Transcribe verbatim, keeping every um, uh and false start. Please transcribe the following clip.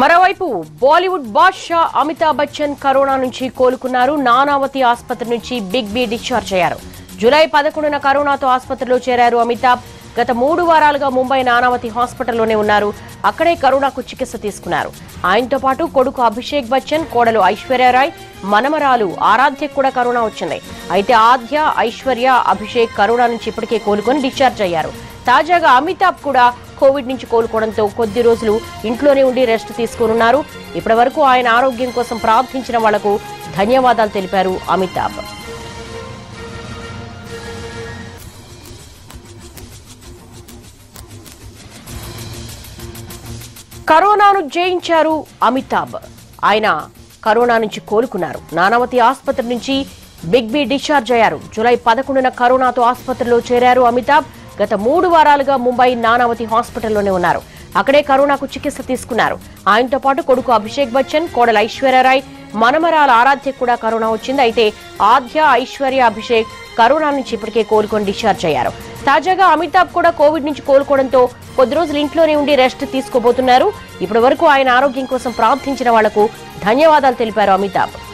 మరోవైపు బాలీవుడ్ బాద్షా అమితాబ్ బచ్చన్ కరోనా నుంచి కోలుకున్నారు. నానావతి ఆసుపత్రి నుంచి బిగ్ బి డిశ్చార్జ్ అయ్యారు. జూలై పదకొండున కరోనాతో ఆసుపత్రిలో చేరారు అమితాబ్. గత మూడు వారాలుగా ముంబై నానావతి హాస్పిటల్లోనే ఉన్నారు. అక్కడే కరోనాకు చికిత్స తీసుకున్నారు. ఆయనతో పాటు కొడుకు అభిషేక్ బచ్చన్, కోడలు ఐశ్వర్య రాయ్, మనమరాలు ఆరాధ్యకు కూడా కరోనా వచ్చింది. అయితే ఆద్య, ఐశ్వర్య, అభిషేక్ కరోనా నుంచి ఇప్పటికే కోలుకొని డిశ్చార్జ్ అయ్యారు. తాజాగా అమితాబ్ కూడా కోవిడ్ నుంచి కోలుకోవడంతో కొద్ది రోజులు ఇంట్లోనే ఉండి రెస్ట్ తీసుకున్నారు. ఇప్పటి వరకు ఆయన ఆరోగ్యం కోసం ప్రార్థించిన వాళ్లకు ధన్యవాదాలు తెలిపారు అమితాబ్. కరోనాను జయించారు అమితాబ్. ఆయన కరోనా నుంచి కోలుకున్నారు. నానావతి ఆసుపత్రి నుంచి బిగ్ బి డిశ్చార్జ్ అయ్యారు. జూలై పదకొండున కరోనాతో ఆసుపత్రిలో చేరారు అమితాబ్. గత మూడు వారాలుగా ముంబై నానావతి హాస్పిటల్లోనే ఉన్నారు. అక్కడే కరోనాకు చికిత్స తీసుకున్నారు. ఆయనతో పాటు కొడుకు అభిషేక్ బచ్చన్, కోడలు ఐశ్వర్యరాయ్, మనమరాల ఆరాధ్యకు కూడా కరోనా వచ్చింది. అయితే ఆద్య, ఐశ్వర్య, అభిషేక్ కరోనా నుంచి ఇప్పటికే కోలుకొని డిశ్చార్జ్ అయ్యారు. తాజాగా అమితాబ్ కూడా కోవిడ్ నుంచి కోలుకోవడంతో కొద్ది రోజులు ఇంట్లోనే ఉండి రెస్ట్ తీసుకోబోతున్నారు. ఇప్పటి వరకు ఆయన ఆరోగ్యం కోసం ప్రార్థించిన వాళ్లకు ధన్యవాదాలు తెలిపారు అమితాబ్.